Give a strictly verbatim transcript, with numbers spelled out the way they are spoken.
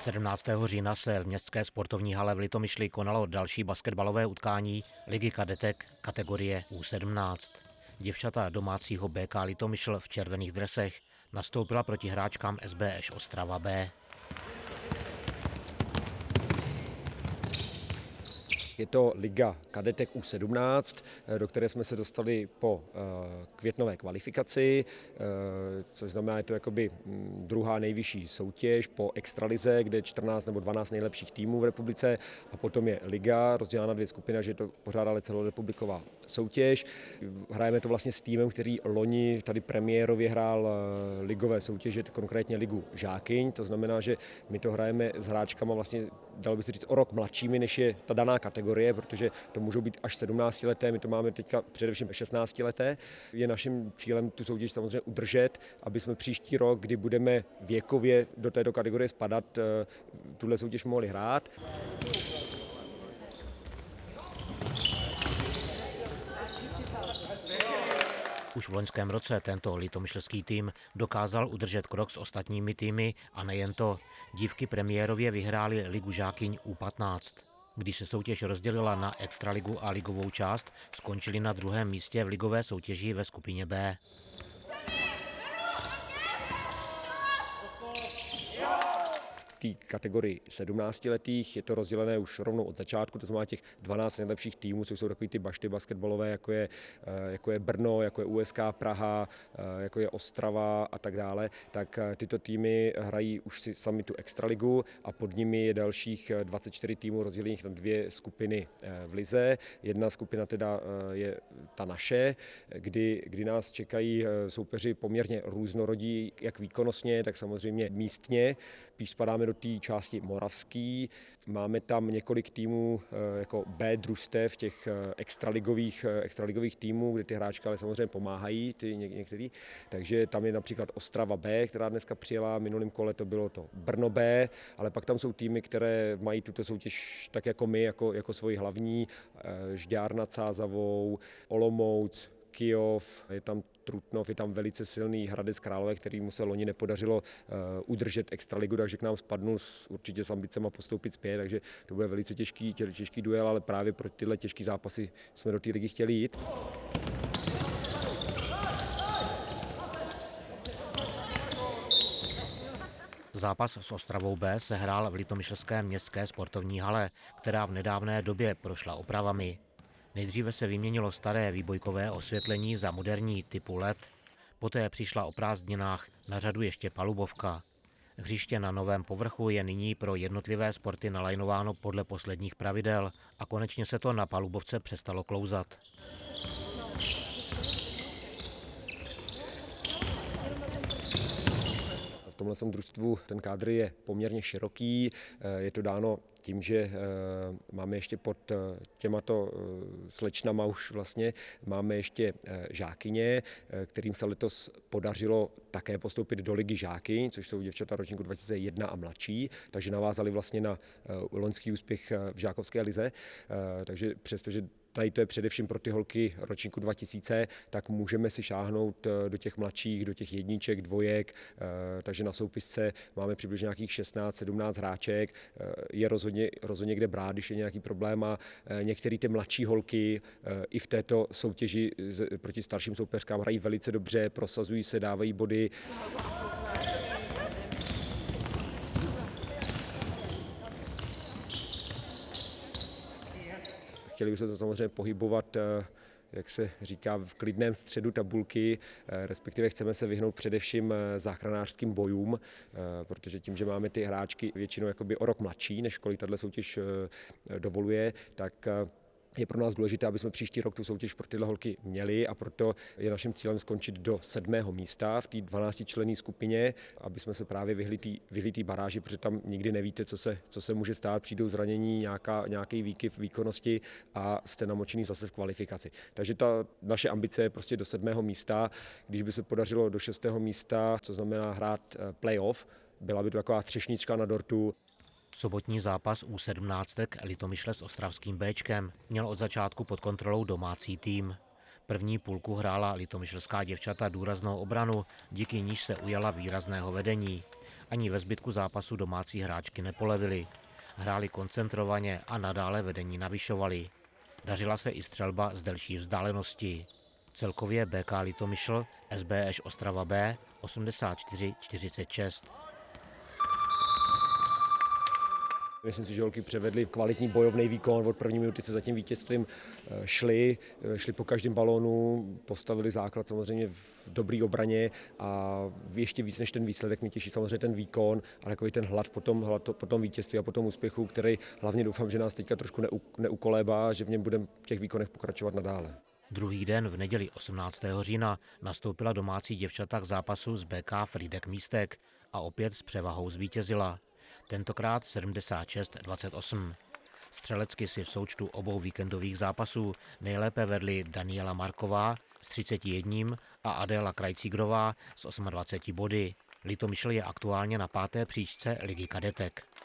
sedmnáctého října se v městské sportovní hale v Litomyšli konalo další basketbalové utkání Ligy kadetek kategorie U sedmnáct. Děvčata domácího bé ká Litomyšl v červených dresech nastoupila proti hráčkám es bé eš Ostrava B. Je to Liga kadetek U sedmnáct, do které jsme se dostali po květnové kvalifikaci, což znamená, je to jakoby druhá nejvyšší soutěž po extralize, kde je čtrnáct nebo dvanáct nejlepších týmů v republice, a potom je Liga rozdělána na dvě skupiny, že je to pořádá celorepubliková soutěž. Hrajeme to vlastně s týmem, který loni tady premiérově hrál ligové soutěže, konkrétně Ligu Žákyň, to znamená, že my to hrajeme s hráčkama vlastně, dalo by se říct, o rok mladšími, než je ta daná kategorie, protože to můžou být až sedmnáctileté, my to máme teďka především šestnáctileté. Je naším cílem tu soutěž samozřejmě udržet, aby jsme příští rok, kdy budeme věkově do této kategorie spadat, tuhle soutěž mohli hrát. Už v loňském roce tento litomyšlský tým dokázal udržet krok s ostatními týmy, a nejen to. Dívky premiérově vyhrály Ligu Žákyň U patnáct. Když se soutěž rozdělila na extraligu a ligovou část, skončili na druhém místě v ligové soutěži ve skupině B. V té kategorii sedmnáctiletých je to rozdělené už rovnou od začátku, to znamená těch dvanáct nejlepších týmů, což jsou takový ty bašty basketbalové, jako je, jako je Brno, jako je U S K Praha, jako je Ostrava a tak dále, tak tyto týmy hrají už si sami tu extraligu a pod nimi je dalších dvacet čtyři týmů rozdělených na dvě skupiny v lize. Jedna skupina teda je ta naše, kdy, kdy nás čekají soupeři poměrně různorodí, jak výkonnostně, tak samozřejmě místně. Píš spadáme do té části moravský. Máme tam několik týmů jako B družstev, těch extraligových, extraligových týmů, kde ty hráčky ale samozřejmě pomáhají, ty ně, některý. Takže tam je například Ostrava B, která dneska přijela, minulým kole to bylo to Brno B, ale pak tam jsou týmy, které mají tuto soutěž tak jako my, jako, jako svoji hlavní. Žďár nad Sázavou, Olomouc, Kyjov, je tam Trutnov, je tam velice silný Hradec Králové, kterýmu se loni nepodařilo udržet extraligu, takže k nám spadnul určitě s ambicema postoupit zpět, takže to bude velice těžký, těžký duel, ale právě pro tyhle těžké zápasy jsme do té ligy chtěli jít. Zápas s Ostravou B se hrál v litomyšlské městské sportovní hale, která v nedávné době prošla opravami. Nejdříve se vyměnilo staré výbojkové osvětlení za moderní typu el é dé, poté přišla o prázdninách na řadu ještě palubovka. Hřiště na novém povrchu je nyní pro jednotlivé sporty nalajnováno podle posledních pravidel a konečně se to na palubovce přestalo klouzat. V tomhle družstvu ten kádr je poměrně široký, je to dáno tím, že máme ještě pod těmato slečnama už vlastně, máme ještě žákyně, kterým se letos podařilo také postoupit do Ligy žákyň, což jsou děvčata ročníku dva tisíce jedna a mladší, takže navázali vlastně na loňský úspěch v žákovské lize, takže přestože tady to je především pro ty holky ročníku dva tisíce, tak můžeme si šáhnout do těch mladších, do těch jedniček, dvojek, takže na soupisce máme přibližně nějakých šestnáct sedmnáct hráček, je rozhodně, rozhodně kde brát, když je nějaký problém, a některé ty mladší holky i v této soutěži proti starším soupeřkám hrají velice dobře, prosazují se, dávají body. Chtěli bychom se samozřejmě pohybovat, jak se říká, v klidném středu tabulky, respektive chceme se vyhnout především záchranářským bojům, protože tím, že máme ty hráčky většinou jakoby o rok mladší, než kolik tato soutěž dovoluje, tak je pro nás důležité, aby jsme příští rok tu soutěž pro tyhle holky měli, a proto je naším cílem skončit do sedmého místa v té dvanáctičlenné skupině, aby jsme se právě vyhli té baráži, protože tam nikdy nevíte, co se, co se může stát, přijdou zranění, nějaká, nějaký výkyv výkonnosti a jste namočený zase v kvalifikaci. Takže ta naše ambice je prostě do sedmého místa, když by se podařilo do šestého místa, co znamená hrát playoff, byla by to taková třešnička na dortu. Sobotní zápas U sedmnáct Litomyšle s ostravským Bčkem měl od začátku pod kontrolou domácí tým. První půlku hrála litomyšlská děvčata důraznou obranu, díky níž se ujala výrazného vedení. Ani ve zbytku zápasu domácí hráčky nepolevily. Hráli koncentrovaně a nadále vedení navyšovali. Dařila se i střelba z delší vzdálenosti. Celkově bé ká Litomyšl, es bé eš Ostrava B osmdesát čtyři čtyřicet šest. Myslím si, že holky převedly kvalitní bojovný výkon, od první minuty se za tím vítězstvím šli, šli po každém balónu, postavili základ samozřejmě v dobré obraně a ještě víc než ten výsledek mě těší samozřejmě ten výkon a takový ten hlad po tom, hlad po tom vítězství a po tom úspěchu, který hlavně doufám, že nás teďka trošku neukolébá, že v něm budeme v těch výkonech pokračovat nadále. Druhý den v neděli osmnáctého října nastoupila domácí děvčata k zápasu z bé ká Frýdek Místek a opět s převahou zvítězila. Tentokrát sedmdesát šest dvacet osm. Střelecky si v součtu obou víkendových zápasů nejlépe vedly Daniela Marková s třiceti jedním a Adela Krajcígrová s dvaceti osmi body. Litomyšl je aktuálně na páté příčce Ligy kadetek.